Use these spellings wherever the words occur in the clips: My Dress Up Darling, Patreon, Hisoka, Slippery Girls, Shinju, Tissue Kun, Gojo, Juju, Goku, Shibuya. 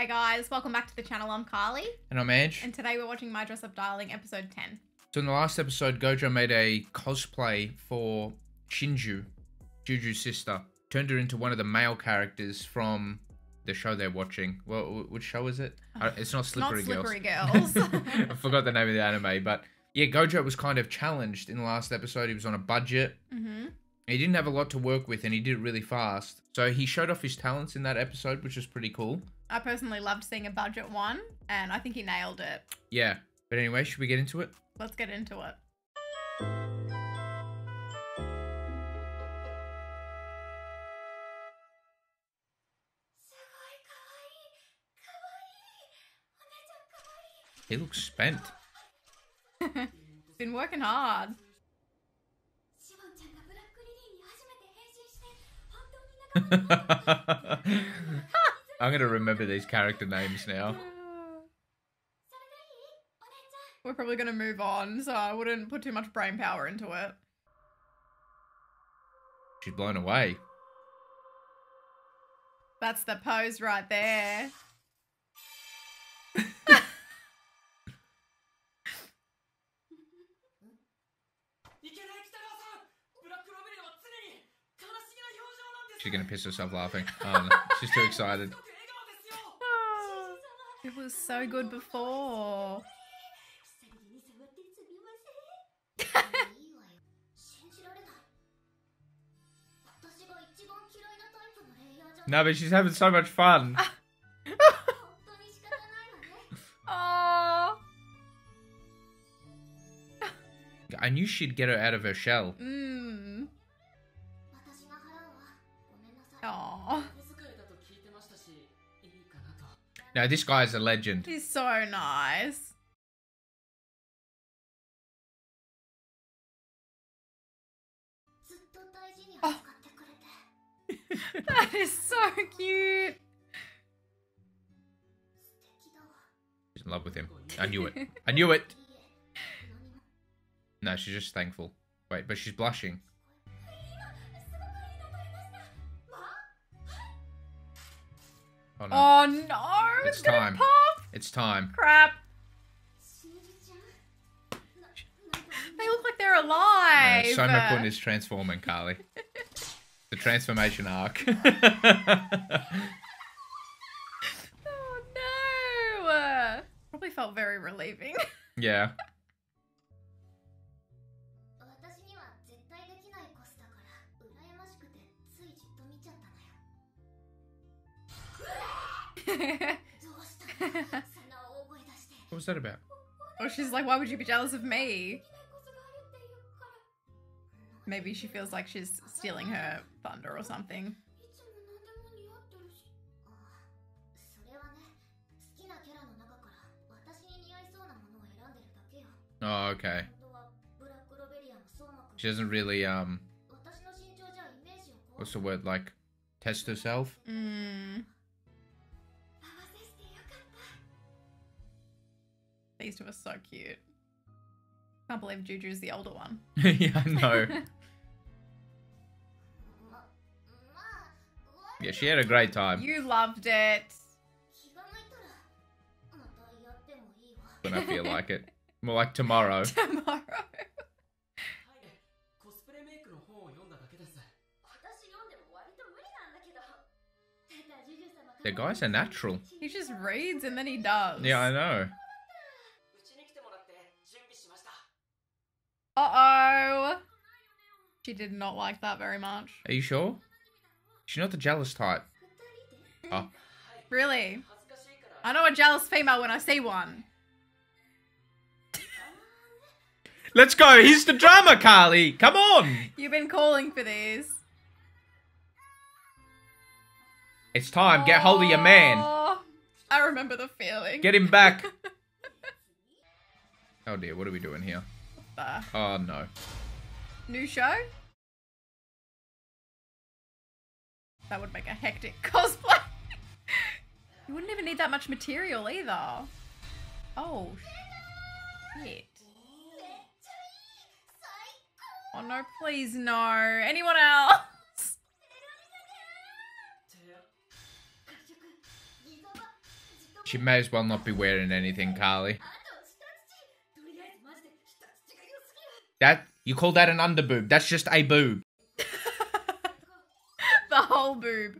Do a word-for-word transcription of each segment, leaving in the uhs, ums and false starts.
Hey guys, welcome back to the channel. I'm Carly. And I'm Edge. And today we're watching My Dress Up Darling, episode ten. So in the last episode, Gojo made a cosplay for Shinju, Juju's sister. Turned her into one of the male characters from the show they're watching. Well, which show is it? Oh, it's not Slippery Girls. Not Slippery Girls. I forgot the name of the anime, but yeah, Gojo was kind of challenged in the last episode. He was on a budget. Mm-hmm. He didn't have a lot to work with and he did it really fast. So he showed off his talents in that episode, which was pretty cool. I personally loved seeing a budget one and I think he nailed it. Yeah. But anyway, should we get into it? Let's get into it. He looks spent. Been working hard. I'm gonna remember these character names now. We're probably gonna move on, so I wouldn't put too much brain power into it. She's blown away. That's the pose right there. She's gonna piss herself laughing. Oh, no. She's too excited. Oh, it was so good before. No, but she's having so much fun. I knew she'd get her out of her shell. Mm. Aww. No, this guy's a legend. He's so nice. Oh. That is so cute. She's in love with him. I knew it. I knew it. No, she's just thankful. Wait, but she's blushing. Oh no. Oh, no. It's, it's time. Pop. It's time. Crap. They look like they're alive. No, Soma Kun is transforming, Carly. The transformation arc. Oh, no. Probably felt very relieving. Yeah. What was that about? Oh, she's like, why would you be jealous of me? Maybe she feels like she's stealing her thunder or something. Oh, okay. She doesn't really, um... what's the word, like, test herself? Mm. These two are so cute. Can't believe Juju's the older one. Yeah, I know. Yeah, she had a great time. You loved it. When I feel like it. More like tomorrow. Tomorrow. The guy's a natural. He just reads and then he does. Yeah, I know. Uh-oh. She did not like that very much. Are you sure? She's not the jealous type. Oh. Really? I know a jealous female when I see one. Let's go. Here's the drama, Carly. Come on. You've been calling for this. It's time. Oh, get hold of your man. I remember the feeling. Get him back. Oh, dear. What are we doing here? Oh no. New show? That would make a hectic cosplay. You wouldn't even need that much material either. Oh shit. Oh no, please no. Anyone else? She may as well not be wearing anything, Carly. That, you call that an underboob. That's just a boob. The whole boob.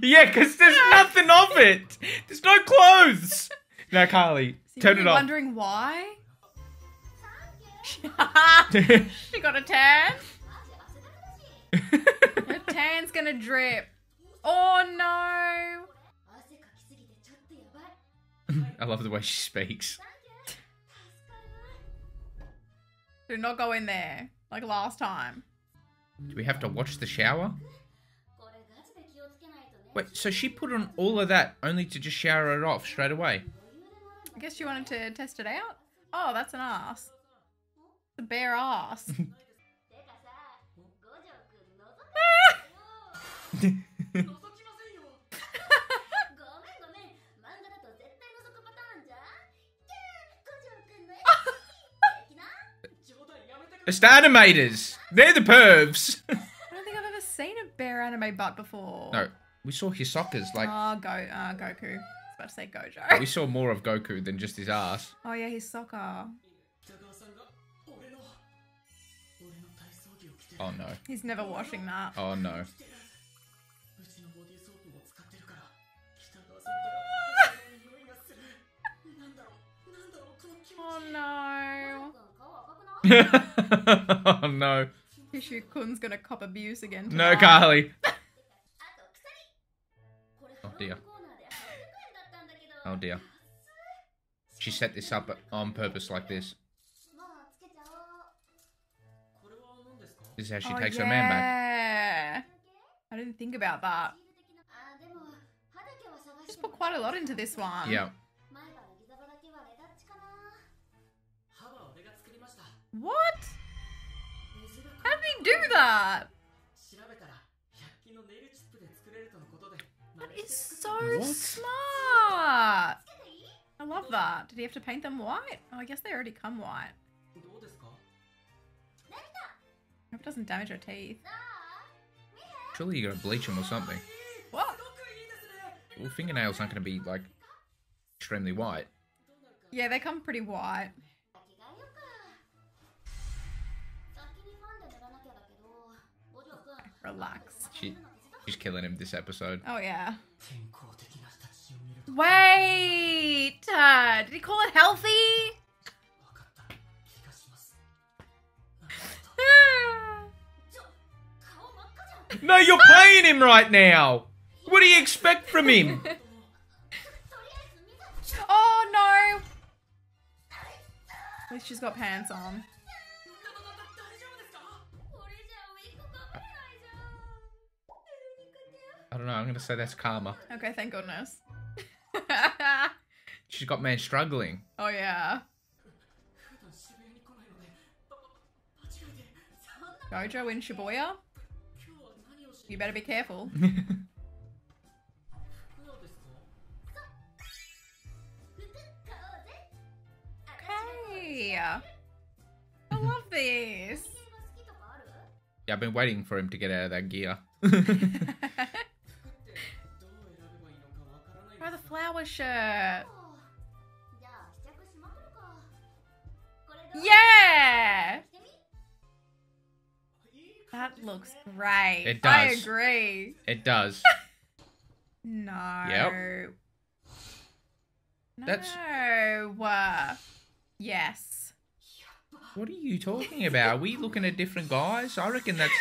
Yeah, because there's nothing of it. There's no clothes. Now, Carly, so turn it off. Wondering why? She got a tan. Her tan's gonna drip. Oh no! I love the way she speaks. Do not go in there, like last time. Do we have to watch the shower? Wait, so she put on all of that only to just shower it off straight away? I guess she wanted to test it out? Oh, that's an ass. It's a bare ass. It's the animators. They're the pervs. I don't think I've ever seen a bear anime butt before. No, we saw Hisoka's like. Oh, go, uh, Goku. I was about to say Gojo. But we saw more of Goku than just his ass. Oh yeah, Hisoka. Oh no. He's never washing that. Oh no. Oh no. Oh no. Tissue Kun's gonna cop abuse again tonight. No, Carly. Oh dear. Oh dear. She set this up on purpose like this. This is how she oh, takes yeah. her man back. I didn't think about that. She's put quite a lot into this one. Yeah. What? How did he do that? That is so what? smart. I love that. Did he have to paint them white? Oh, I guess they already come white. I hope it doesn't damage her teeth. Surely you gotta bleach them or something. What? Well, fingernails aren't gonna be, like, extremely white. Yeah, they come pretty white. Relax. She, she's killing him this episode. Oh, yeah. Wait! Uh, did he call it healthy? No, you're playing him right now! What do you expect from him? Oh, no! At least she's got pants on. I don't know, I'm going to say that's karma. Okay, thank goodness. She's got man struggling. Oh, yeah. Gojo in Shibuya? You better be careful. Okay. I love this. Yeah, I've been waiting for him to get out of that gear. Try the flower shirt. Yeah! That looks great. It does. I agree. It does. No. Yep. No. That's... Yes. What are you talking about? Are we looking at different guys? I reckon that's...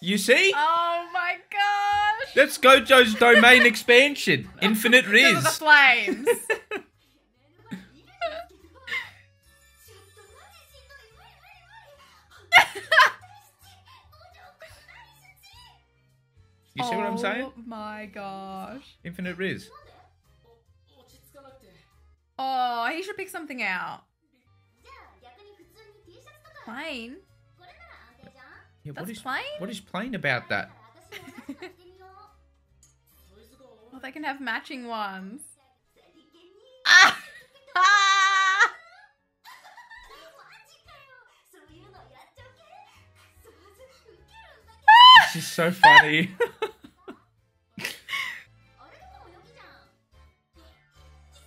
You see? Oh my gosh. That's Gojo's domain expansion. Infinite Riz. The flames. You see oh what I'm saying? Oh my gosh. Infinite Riz. Oh, he should pick something out. Plain? Yeah, That's what is, plain? What is plain about that? Well, they can have matching ones. Ah! Ah! This is so funny.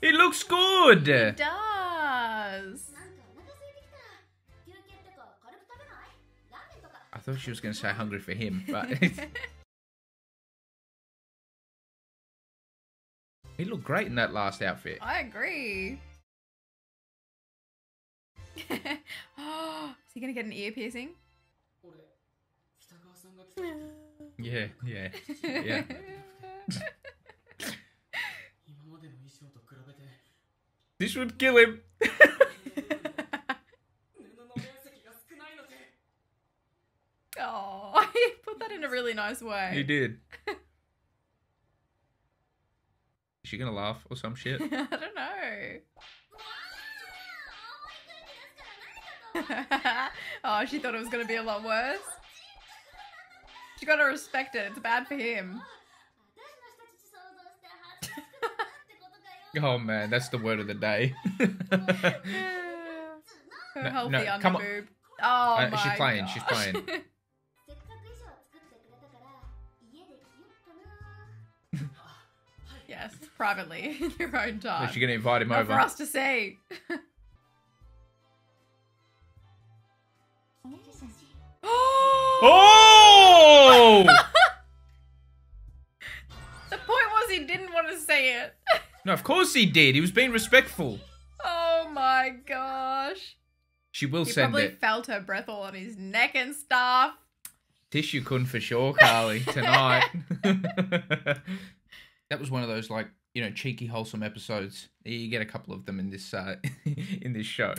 It looks good! It does! I thought she was going to say hungry for him, but... He looked great in that last outfit. I agree. Oh, is he going to get an ear piercing? Yeah, yeah, yeah. This would kill him. Oh, he put that in a really nice way. He did. Is she gonna laugh or some shit? I don't know. Oh, she thought it was gonna be a lot worse. You gotta respect it. It's bad for him. Oh man, that's the word of the day. Her healthy no, no, come on. Boob. Oh uh, my she's playing. Gosh. She's playing. Yes, privately in your own time. She's gonna invite him Not over for us to see. Oh! Oh! The point was he didn't want to say it. No, of course he did. He was being respectful. Oh my gosh. She will he send it. He probably felt her breath all on his neck and stuff. Tissue Kun for sure, Carly, tonight. That was one of those, like, you know, cheeky, wholesome episodes. You get a couple of them in this, uh, in this show.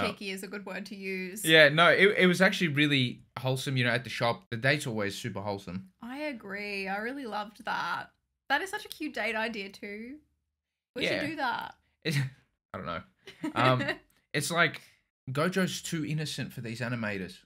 Cheeky is a good word to use. Yeah, no, it, it was actually really wholesome, you know, at the shop. The date's always super wholesome. I agree. I really loved that. That is such a cute date idea too. We yeah. should do that. It's, I don't know. Um, it's like Gojo's too innocent for these animators.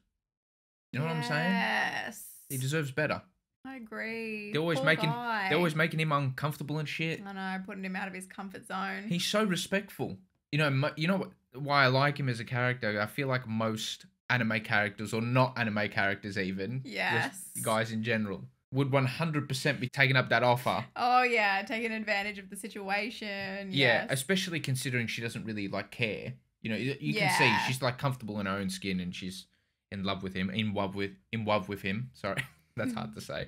You know yes. what I'm saying? Yes. He deserves better. I agree. They're always Poor making guy. They're always making him uncomfortable and shit. I know, putting him out of his comfort zone. He's so respectful. You know, you know what? Why I like him as a character, I feel like most anime characters, or not anime characters even, yes, guys in general, would one hundred percent be taking up that offer. Oh, yeah, taking advantage of the situation. Yeah, yes. Especially considering she doesn't really, like, care. You know, you, you yeah. can see she's, like, comfortable in her own skin and she's in love with him, in love with, in love with him. Sorry, that's hard to say.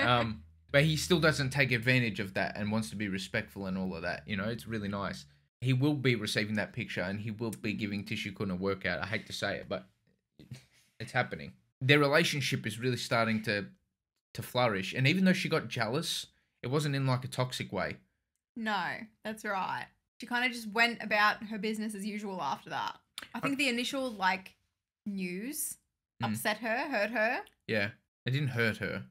Um, but he still doesn't take advantage of that and wants to be respectful and all of that. You know, it's really nice. He will be receiving that picture and he will be giving Tissue Kun a workout. I hate to say it, but it's happening. Their relationship is really starting to to flourish. And even though she got jealous, it wasn't in like a toxic way. No, that's right. She kind of just went about her business as usual after that. I think I... the initial like news mm. upset her, hurt her. Yeah, it didn't hurt her,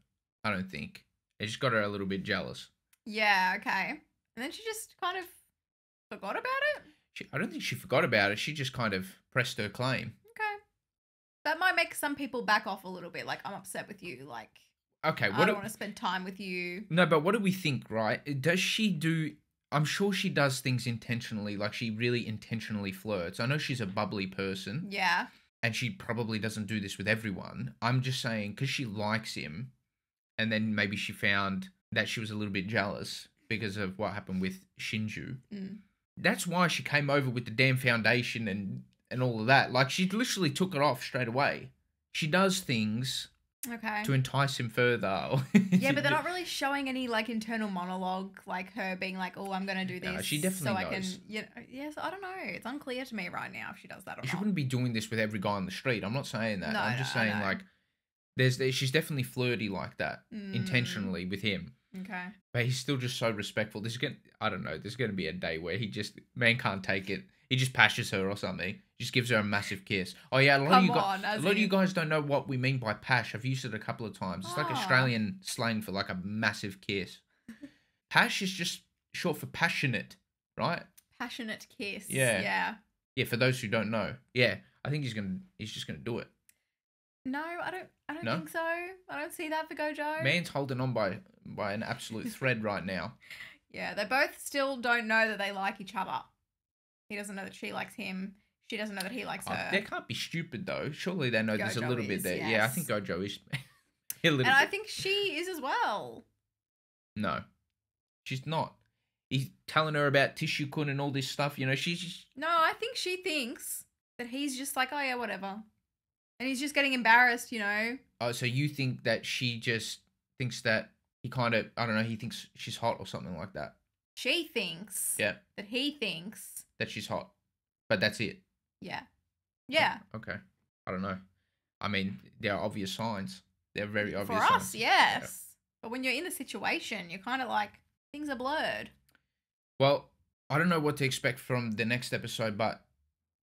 I don't think. It just got her a little bit jealous. Yeah, okay. And then she just kind of... forgot about it? She, I don't think she forgot about it. She just kind of pressed her claim. Okay. That might make some people back off a little bit. Like, I'm upset with you. Like, okay, what I don't want to spend time with you. No, but what do we think, right? Does she do... I'm sure she does things intentionally. Like, she really intentionally flirts. I know she's a bubbly person. Yeah. And she probably doesn't do this with everyone. I'm just saying, because she likes him, and then maybe she found that she was a little bit jealous because of what happened with Shinju. Mm. That's why she came over with the damn foundation and, and all of that. Like, she literally took it off straight away. She does things okay. to entice him further. Yeah, but they're not really showing any, like, internal monologue, like her being like, oh, I'm going to do this. No, she definitely so knows. I can, you know, yes, I don't know. It's unclear to me right now if she does that or she not. She wouldn't be doing this with every guy on the street. I'm not saying that. No, I'm no, just saying, like, there's, there's she's definitely flirty like that mm. intentionally with him. Okay. But he's still just so respectful. There's going to, I don't know, there's going to be a day where he just, man can't take it. He just pashes her or something. Just gives her a massive kiss. Oh, yeah, a lot, of you, on, guys, a lot of you guys don't know what we mean by pash. I've used it a couple of times. It's oh. like Australian slang for like a massive kiss. Pash is just short for passionate, right? Passionate kiss. Yeah. Yeah, yeah for those who don't know. Yeah, I think he's gonna. He's just going to do it. No, I don't. I don't no? think so. I don't see that for Gojo. Man's holding on by by an absolute thread right now. Yeah, they both still don't know that they like each other. He doesn't know that she likes him. She doesn't know that he likes uh, her. They can't be stupid though. Surely they know Gojo there's a little is, bit there. Yes. Yeah, I think Gojo is a little. And bit. I think she is as well. No, she's not. he's telling her about Tissue Kun and all this stuff. You know, she's just... No, I think she thinks that he's just like, oh, yeah, whatever. And he's just getting embarrassed, you know. Oh, so you think that she just thinks that he kind of, I don't know, he thinks she's hot or something like that. She thinks yeah. that he thinks that she's hot. But that's it. Yeah. Yeah. Okay. I don't know. I mean, there are obvious signs. They're very obvious signs. For us, yes. Yeah. But when you're in the situation, you're kind of like, things are blurred. Well, I don't know what to expect from the next episode, but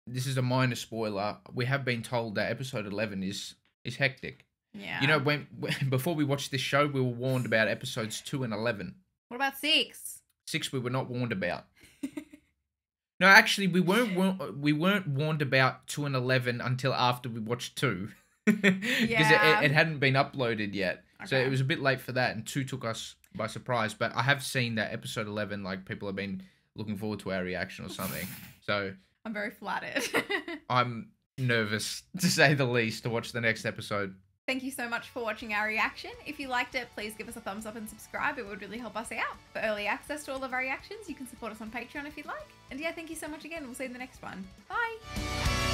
this is a minor spoiler. We have been told that episode eleven is, is hectic. Yeah. You know, when, when before we watched this show, we were warned about episodes two and eleven. What about six? six we were not warned about. No, actually, we weren't war we weren't warned about two and eleven until after we watched two, because yeah. it, it hadn't been uploaded yet. Okay. So it was a bit late for that, and two took us by surprise. But I have seen that episode eleven, like people have been looking forward to our reaction or something. So I'm very flattered. I'm nervous, to say the least, to watch the next episode. Thank you so much for watching our reaction. If you liked it, please give us a thumbs up and subscribe. It would really help us out. For early access to all of our reactions, you can support us on Patreon if you'd like. And yeah, thank you so much again. We'll see you in the next one. Bye.